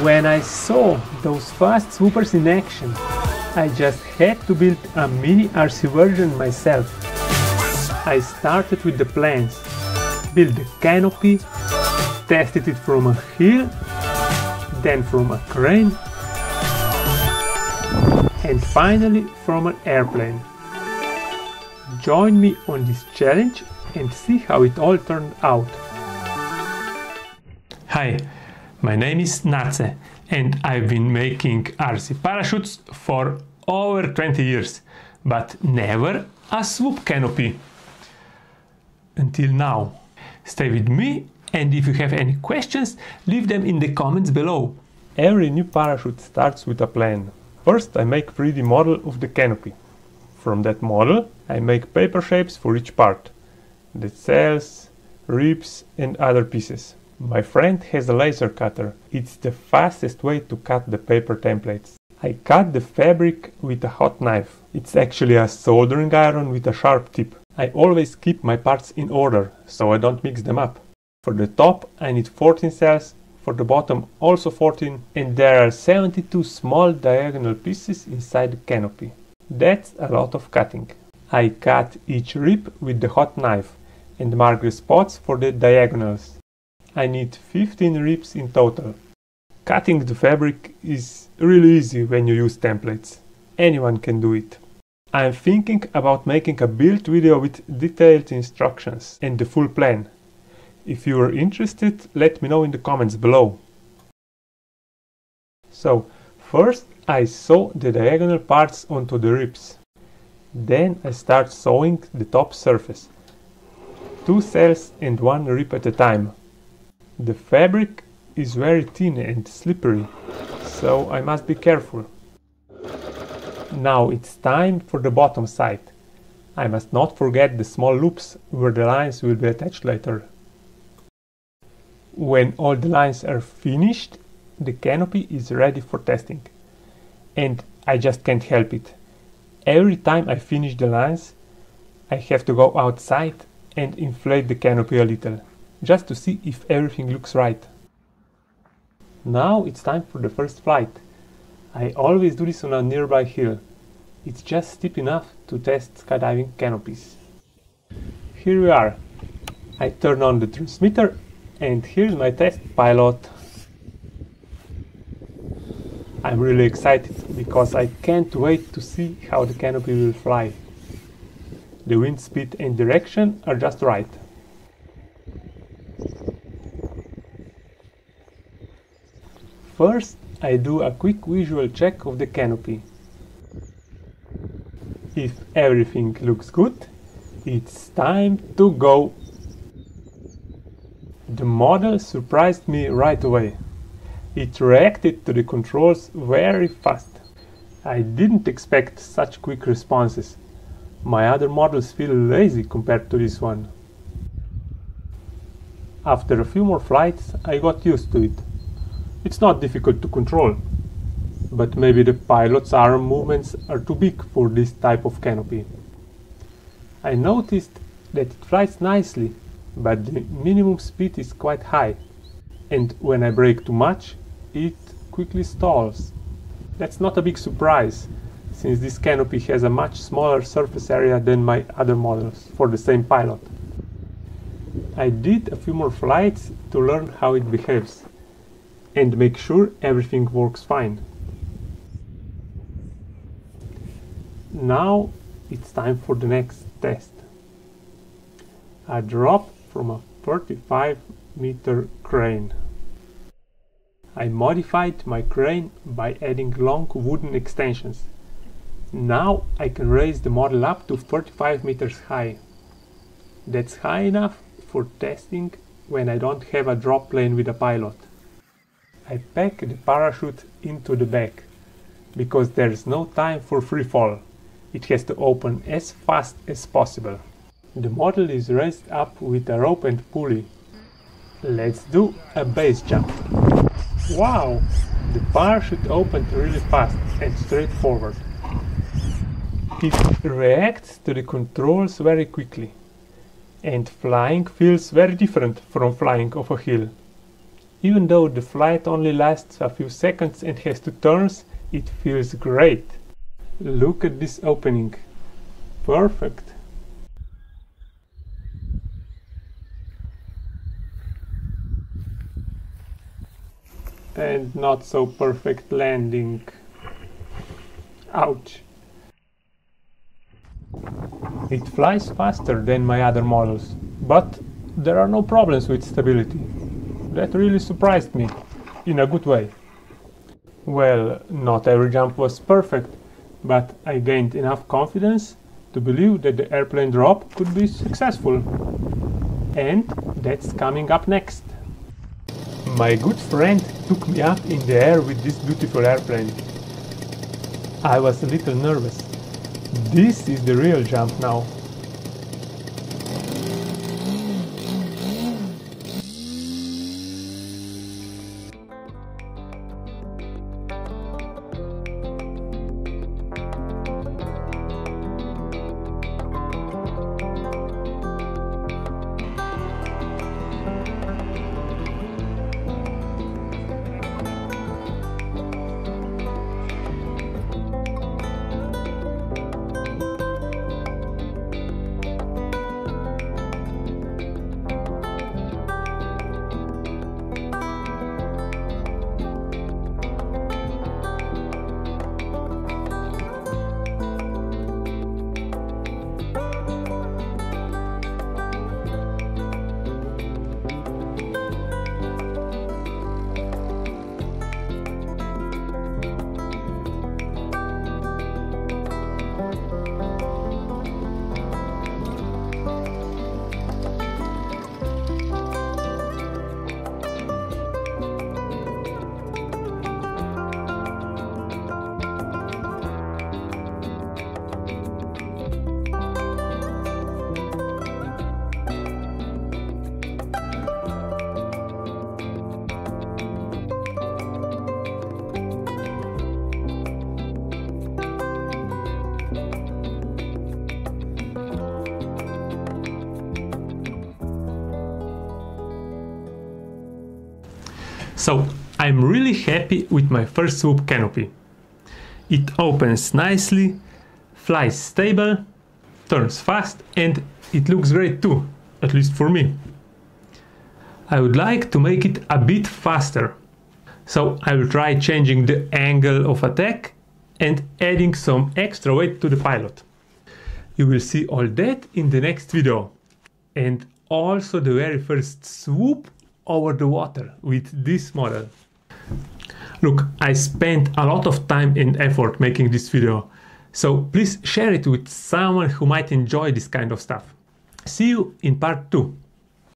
When I saw those fast swoopers in action, I just had to build a mini RC version myself. I started with the plans, built the canopy, tested it from a hill, then from a crane, and finally from an airplane. Join me on this challenge and see how it all turned out. Hi, my name is Nace and I've been making RC parachutes for over 20 years, but never a swoop canopy. Until now. Stay with me, and if you have any questions, leave them in the comments below. Every new parachute starts with a plan. First I make 3D model of the canopy. From that model I make paper shapes for each part, the sails, ribs and other pieces. My friend has a laser cutter. It's the fastest way to cut the paper templates. I cut the fabric with a hot knife. It's actually a soldering iron with a sharp tip. I always keep my parts in order, so I don't mix them up. For the top I need 14 sails, for the bottom also 14, and there are 72 small diagonal pieces inside the canopy. That's a lot of cutting. I cut each rib with the hot knife and mark the spots for the diagonals. I need 15 ribs in total. Cutting the fabric is really easy when you use templates. Anyone can do it. I am thinking about making a build video with detailed instructions and the full plan. If you are interested, let me know in the comments below. So, first I sew the diagonal parts onto the ribs. Then I start sewing the top surface. 2 sails and 1 rib at a time. The fabric is very thin and slippery, so I must be careful. Now it's time for the bottom side. I must not forget the small loops where the lines will be attached later. When all the lines are finished, the canopy is ready for testing. And I just can't help it. Every time I finish the lines, I have to go outside and inflate the canopy a little, just to see if everything looks right. Now it's time for the first flight. I always do this on a nearby hill. It's just steep enough to test skydiving canopies. Here we are. I turn on the transmitter and here's my test pilot. I'm really excited because I can't wait to see how the canopy will fly. The wind speed and direction are just right. First, I do a quick visual check of the canopy. If everything looks good, it's time to go! The model surprised me right away. It reacted to the controls very fast. I didn't expect such quick responses. My other models feel lazy compared to this one. After a few more flights, I got used to it. It's not difficult to control, but maybe the pilot's arm movements are too big for this type of canopy. I noticed that it flies nicely, but the minimum speed is quite high, and when I brake too much, it quickly stalls. That's not a big surprise, since this canopy has a much smaller surface area than my other models for the same pilot. I did a few more flights to learn how it behaves and make sure everything works fine. Now it's time for the next test. A drop from a 35-meter crane. I modified my crane by adding long wooden extensions. Now I can raise the model up to 35 meters high. That's high enough for testing when I don't have a drop plane with a pilot. I pack the parachute into the bag, because there's no time for free fall. It has to open as fast as possible. The model is raised up with a rope and pulley. Let's do a base jump. Wow! The parachute opened really fast and straightforward. It reacts to the controls very quickly. And flying feels very different from flying off a hill. Even though the flight only lasts a few seconds and has two turns, it feels great. Look at this opening. Perfect. And not so perfect landing. Ouch. It flies faster than my other models, but there are no problems with stability. That really surprised me, in a good way. Well, not every jump was perfect, but I gained enough confidence to believe that the airplane drop could be successful. And that's coming up next. My good friend took me up in the air with this beautiful airplane. I was a little nervous. This is the real jump now. So, I'm really happy with my first swoop canopy. It opens nicely, flies stable, turns fast, and it looks great too, at least for me. I would like to make it a bit faster, so I will try changing the angle of attack and adding some extra weight to the pilot. You will see all that in the next video, and also the very first swoop over the water with this model. Look, I spent a lot of time and effort making this video, so please share it with someone who might enjoy this kind of stuff. See you in part 2.